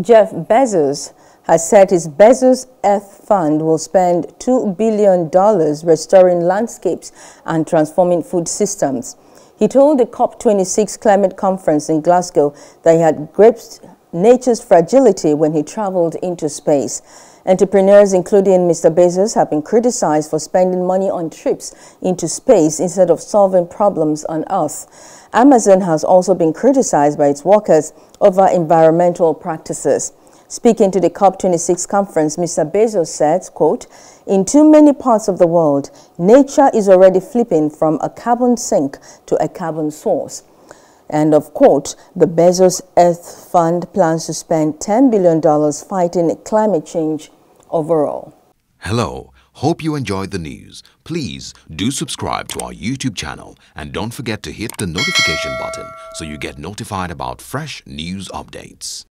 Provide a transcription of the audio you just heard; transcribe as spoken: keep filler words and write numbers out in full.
Jeff Bezos has said his Bezos Earth Fund will spend two billion dollars restoring landscapes and transforming food systems. He told the COP twenty-six climate conference in Glasgow that he had grasped nature's fragility when he traveled into space. Entrepreneurs, including Mister Bezos, have been criticized for spending money on trips into space instead of solving problems on Earth. Amazon has also been criticized by its workers over environmental practices. Speaking to the COP twenty-six conference, Mister Bezos said, quote, "In too many parts of the world, nature is already flipping from a carbon sink to a carbon source." End of quote. The Bezos Earth Fund plans to spend ten billion dollars fighting climate change overall. Hello. Hope you enjoyed the news. Please do subscribe to our YouTube channel and don't forget to hit the notification button so you get notified about fresh news updates.